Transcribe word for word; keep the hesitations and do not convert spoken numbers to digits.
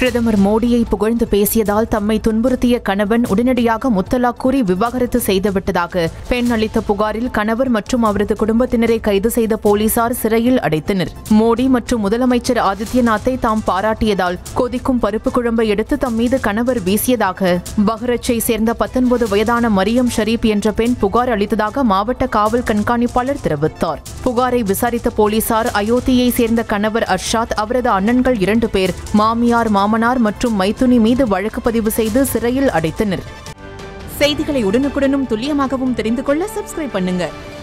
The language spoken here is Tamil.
பிரதமர் மோடியை புகழ்ந்து பேசியதால் தம்மை துன்புறுத்திய கணவன் உடனடியாக முத்தலாக் கூறி விவாகரத்து செய்துவிட்டதாக பெண் அளித்த புகாரில் கணவர் மற்றும் அவரது குடும்பத்தினரை கைது செய்த போலீசார் சிறையில் அடைத்தனர். மோடி மற்றும் முதலமைச்சர் ஆதித்யநாத்தை தாம் பாராட்டியதால் கொதிக்கும் பருப்பு குழம்பை எடுத்து தம் மீது கணவர் வீசியதாக பஹ்ரச்சை சேர்ந்த பத்தொன்பது வயதான மரியம் ஷரீப் என்ற பெண் புகார் அளித்ததாக மாவட்ட காவல் கண்காணிப்பாளர் தெரிவித்தார். புகாரை விசாரித்த போலீசார் அயோத்தியை சேர்ந்த கணவர் அர்ஷாத் அவரது அண்ணன்கள் இரண்டு பேர் மாமியார் மாமனார் மற்றும் மைத்துனி மீது வழக்கு பதிவு செய்து சிறையில் அடைத்தனர். செய்திகளை உடனுக்குடனும் துல்லியமாகவும் தெரிந்து கொள்ள சப்ஸ்கிரைப் பண்ணுங்க.